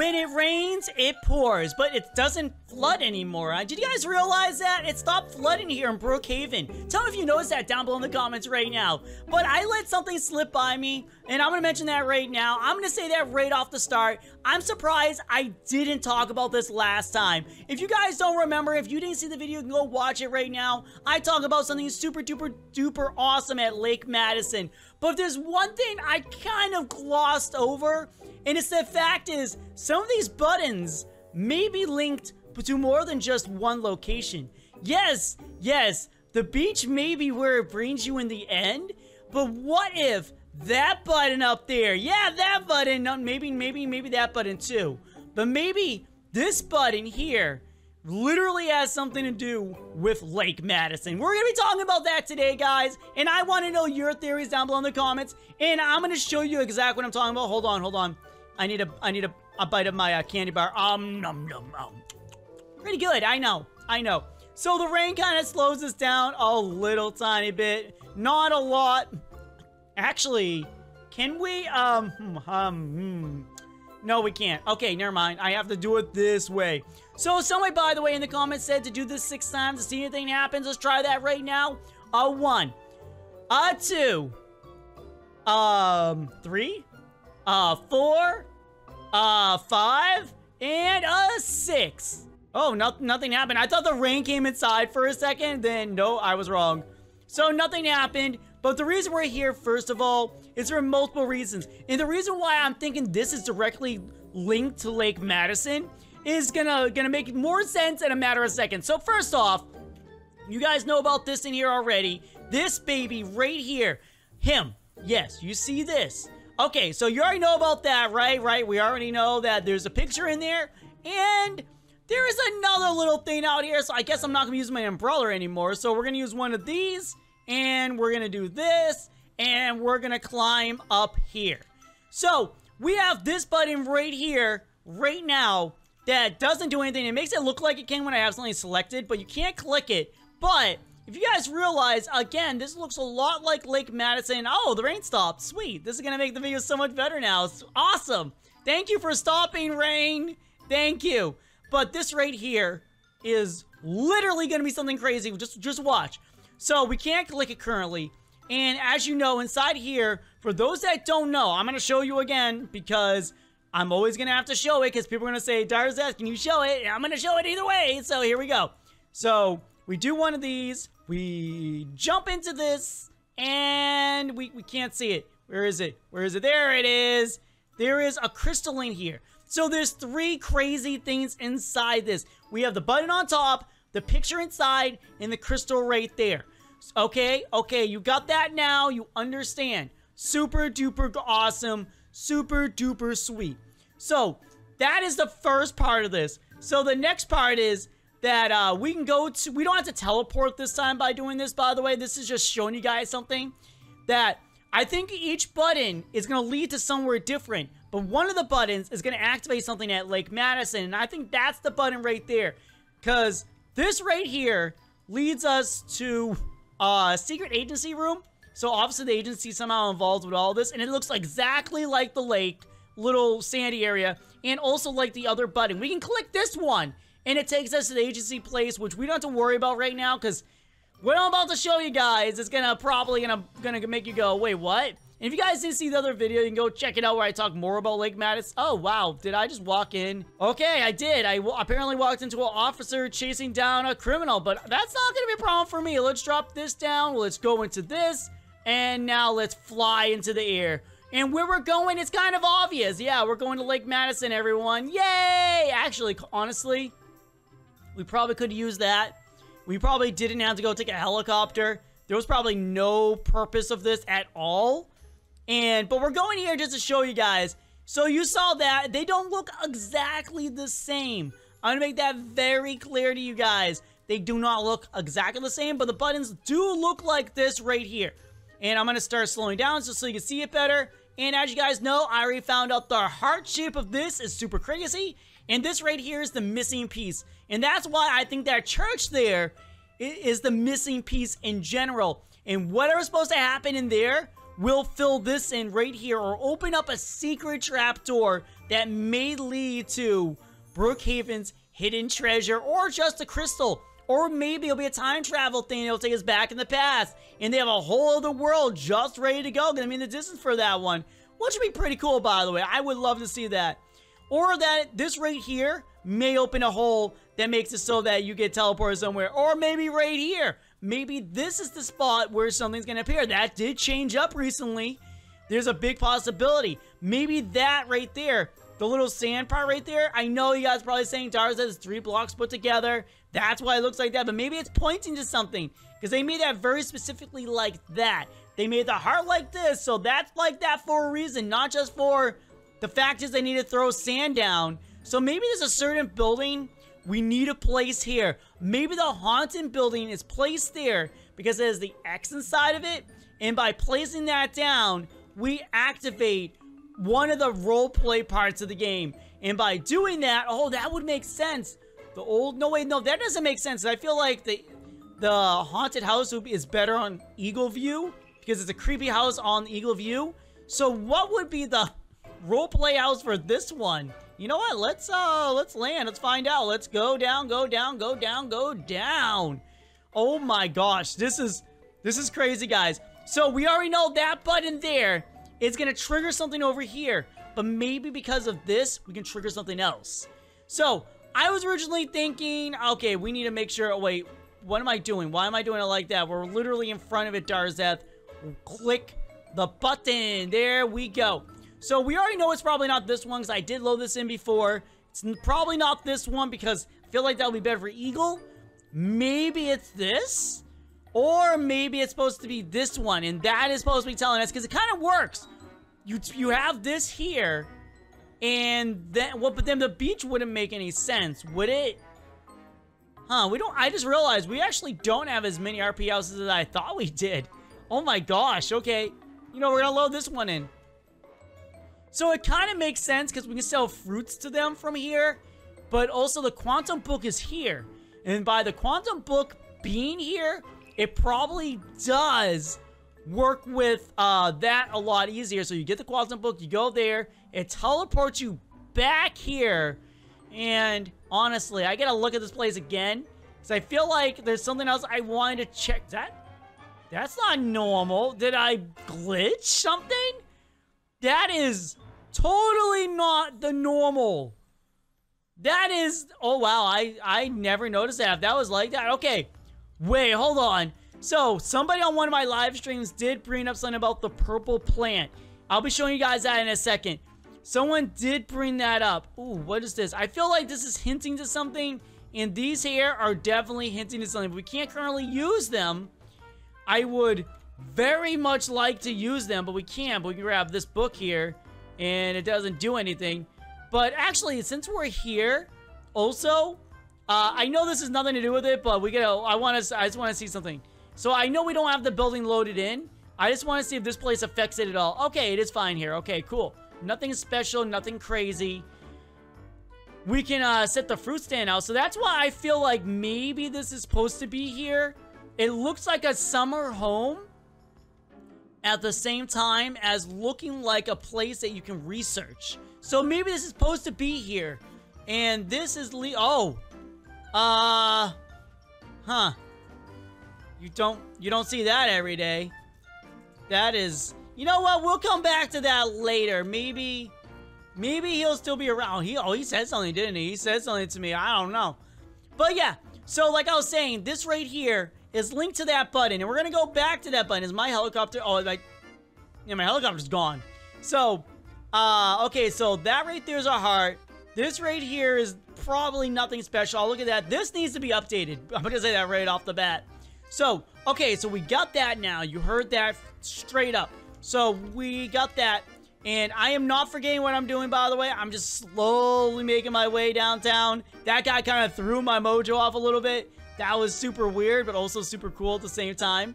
When it rains, it pours, but it doesn't flood anymore. Did you guys realize that? It stopped flooding here in Brookhaven. Tell me if you noticed that down below in the comments right now. But I let something slip by me, and I'm gonna mention that right now. I'm gonna say that right off the start. I'm surprised I didn't talk about this last time. If you guys don't remember, if you didn't see the video, you can go watch it right now. I talk about something super duper duper awesome at Lake Madison. But if there's one thing I kind of glossed over, and it's the fact is, some of these buttons may be linked to more than just one location. Yes, yes, the beach may be where it brings you in the end, but what if that button up there, yeah, that button, maybe that button too, but maybe this button here literally has something to do with Lake Madison. We're gonna be talking about that today, guys, and I want to know your theories down below in the comments, and I'm gonna show you exactly what I'm talking about. Hold on, hold on. I need a bite of my candy bar. Nom, nom, nom. Pretty good, I know, I know. So the rain kind of slows us down a little tiny bit, not a lot. Actually, can we, no, we can't. Okay, never mind. I have to do it this way. So somebody, by the way, in the comments said to do this 6 times to see anything happens. Let's try that right now. 1, 2, 3, 4, 5, and 6. Oh, nothing happened. I thought the rain came inside for a second. Then, no, I was wrong. So nothing happened. But the reason we're here, first of all, is for multiple reasons. And the reason why I'm thinking this is directly linked to Lake Madison is gonna make more sense in a matter of seconds. So first off, you guys know about this in here already. This baby right here. Him. Yes, you see this. Okay, so you already know about that, right? Right, we already know that there's a picture in there. And there is another little thing out here. So I guess I'm not gonna use my umbrella anymore. So we're gonna use one of these. And we're gonna do this, and we're gonna climb up here. So we have this button right here, right now, that doesn't do anything. It makes it look like it can when I have something selected, but you can't click it. But if you guys realize, again, this looks a lot like Lake Madison. Oh, the rain stopped. Sweet. This is gonna make the video so much better now. It's awesome. Thank you for stopping, rain. Thank you. But this right here is literally gonna be something crazy. Just watch. So we can't click it currently, and as you know, inside here, for those that don't know, I'm gonna show you again because I'm always gonna have to show it because people are gonna say, Dyer's asking you show it, and I'm gonna show it either way, so here we go. So we do one of these, we jump into this, and we can't see it. Where is it? Where is it? There it is. There is a crystalline here. So there's 3 crazy things inside this. We have the button on top, the picture inside, and the crystal right there. Okay, okay, you got that now. You understand. Super duper awesome. Super duper sweet. So, that is the first part of this. So, the next part is that we can go to... We don't have to teleport this time by doing this, by the way. This is just showing you guys something. That I think each button is going to lead to somewhere different. But one of the buttons is going to activate something at Lake Madison. And I think that's the button right there. Because... this right here leads us to a secret agency room. So obviously the agency somehow involved with all this, and it looks exactly like the lake, little sandy area, and also like the other button. We can click this one, and it takes us to the agency place, which we don't have to worry about right now, because what I'm about to show you guys is probably gonna make you go, wait, what? And if you guys didn't see the other video, you can go check it out where I talk more about Lake Madison. Oh, wow. Did I just walk in? Okay, I did. I apparently walked into an officer chasing down a criminal, but that's not going to be a problem for me. Let's drop this down. Let's go into this, and now let's fly into the air. And where we're going, it's kind of obvious. Yeah, we're going to Lake Madison, everyone. Yay! Actually, honestly, we probably could use that. We probably didn't have to go take a helicopter. There was probably no purpose of this at all. But we're going here just to show you guys. So you saw that. They don't look exactly the same. I'm going to make that very clear to you guys. They do not look exactly the same, but the buttons do look like this right here. And I'm going to start slowing down so you can see it better. And as you guys know, I already found out the heart shape of this is super crazy. And this right here is the missing piece. And that's why I think that church there is the missing piece in general. And whatever's supposed to happen in there will fill this in right here or open up a secret trap door that may lead to Brookhaven's hidden treasure, or just a crystal, or maybe it'll be a time travel thing that'll take us back in the past, and they have a whole other world just ready to go. Gonna be in the distance for that one, which would be pretty cool, by the way. I would love to see that. Or that this right here may open a hole that makes it so that you get teleported somewhere. Or maybe right here. Maybe this is the spot where something's going to appear. That did change up recently. There's a big possibility. Maybe that right there, the little sand part right there. I know you guys are probably saying, Dara says it's 3 blocks put together. That's why it looks like that. But maybe it's pointing to something, because they made that very specifically like that. They made the heart like this, so that's like that for a reason. Not just for the fact is they need to throw sand down. So maybe there's a certain building we need to place here. Maybe the haunted building is placed there because it has the X inside of it. And by placing that down, we activate one of the role play parts of the game. And by doing that, oh, that would make sense. The old, no wait, no, that doesn't make sense. I feel like the haunted house is better on Eagle View, because it's a creepy house on Eagle View. So what would be the roleplay house for this one? You know what? Let's land. Let's find out. Let's go down, go down, go down, go down. Oh my gosh, this is crazy, guys. So we already know that button there is gonna trigger something over here, but maybe because of this, we can trigger something else. So I was originally thinking, okay, we need to make sure. Oh, wait, what am I doing? Why am I doing it like that? We're literally in front of it, Darzeth. Click the button. There we go. So we already know it's probably not this one, because I did load this in before. It's probably not this one, because I feel like that'll be better for Eagle. Maybe it's this, or maybe it's supposed to be this one, and that is supposed to be telling us, because it kind of works. You have this here, and then well, but then the beach wouldn't make any sense, would it? Huh? We don't. I just realized we actually don't have as many RP houses as I thought we did. Oh my gosh, okay. You know, we're gonna load this one in. So it kind of makes sense, because we can sell fruits to them from here. But also the quantum book is here. And by the quantum book being here, it probably does work with that a lot easier. So you get the quantum book, you go there, it teleports you back here. And honestly, I gotta look at this place again, because I feel like there's something else I wanted to check. That's not normal. Did I glitch something? That is totally not the normal. That is, oh wow, I never noticed that. If that was like that, okay. Wait, hold on. So somebody on one of my live streams did bring up something about the purple plant. I'll be showing you guys that in a second. Someone did bring that up. Ooh, what is this? I feel like this is hinting to something, and these here are definitely hinting to something. But we can't currently use them. I would very much like to use them, but we can't. But we can grab this book here, and it doesn't do anything. But actually, since we're here, also, I know this has nothing to do with it, but we gotta. I just want to see something. So I know we don't have the building loaded in. I just want to see if this place affects it at all. Okay, it is fine here. Okay, cool. Nothing special, nothing crazy. We can set the fruit stand out. So that's why I feel like maybe this is supposed to be here. It looks like a summer home at the same time as looking like a place that you can research. So maybe this is supposed to be here. And this is huh. You don't see that every day. That is, you know what? We'll come back to that later. Maybe he'll still be around. He said something, didn't he? He said something to me. I don't know. But yeah, so like I was saying, this right here is linked to that button, and we're gonna go back to that button. Is my helicopter? Oh, my helicopter's gone. So, okay, so that right there is our heart. This right here is probably nothing special. I'll look at that. This needs to be updated. I'm gonna say that right off the bat. So, okay, so we got that now. You heard that straight up. So we got that, and I am not forgetting what I'm doing, by the way. I'm just slowly making my way downtown. That guy kind of threw my mojo off a little bit. That was super weird, but also super cool at the same time.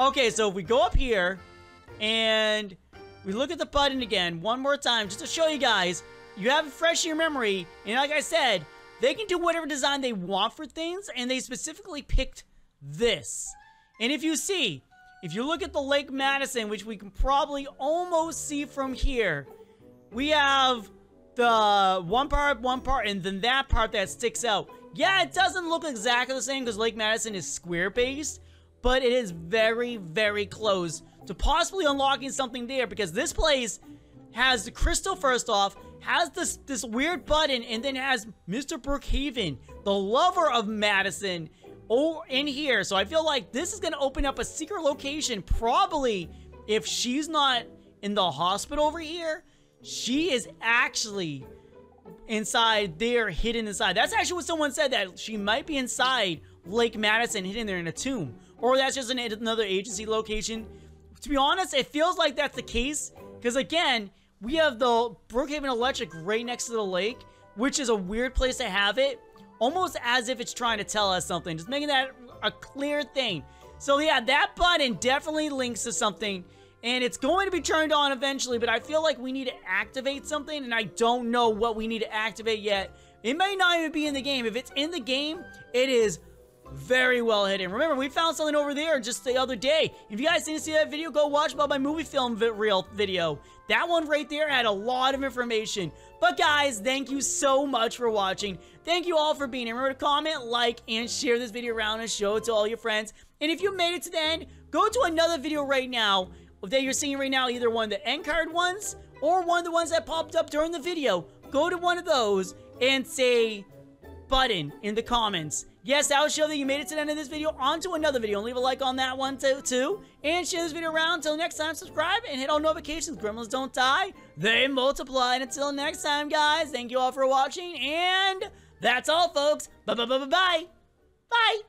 Okay, so if we go up here, and we look at the button again one more time, just to show you guys, you have it fresh in your memory, and like I said, they can do whatever design they want for things, and they specifically picked this. And if you see, if you look at the Lake Madison, which we can probably almost see from here, we have the one part, and then that part that sticks out. Yeah, it doesn't look exactly the same because Lake Madison is square-based, but it is very, very close to possibly unlocking something there, because this place has the crystal first off, has this weird button, and then has Mr. Brookhaven, the lover of Madison, in here. So I feel like this is going to open up a secret location. Probably, if she's not in the hospital over here, she is actually inside there, hidden inside. That's actually what someone said, that she might be inside Lake Madison, hidden there in a tomb. Or that's just another agency location. To be honest, it feels like that's the case, because again, we have the Brookhaven Electric right next to the lake, which is a weird place to have it, almost as if it's trying to tell us something, just making that a clear thing. So yeah, that button definitely links to something, and it's going to be turned on eventually, but I feel like we need to activate something, and I don't know what we need to activate yet. It may not even be in the game. If it's in the game, it is very well hidden. Remember, we found something over there just the other day. If you guys didn't see that video, go watch about my movie film reel video. That one right there had a lot of information. But guys, thank you so much for watching. Thank you all for being here. Remember to comment, like, and share this video around and show it to all your friends. And if you made it to the end, go to another video right now that you're seeing right now, either one of the end card ones or one of the ones that popped up during the video. Go to one of those and say button in the comments. Yes, that will show that you made it to the end of this video. On to another video, and leave a like on that one too. And share this video around. Until next time, subscribe and hit all notifications. Gremlins don't die, they multiply. And until next time, guys, thank you all for watching. And that's all, folks. Bye-bye.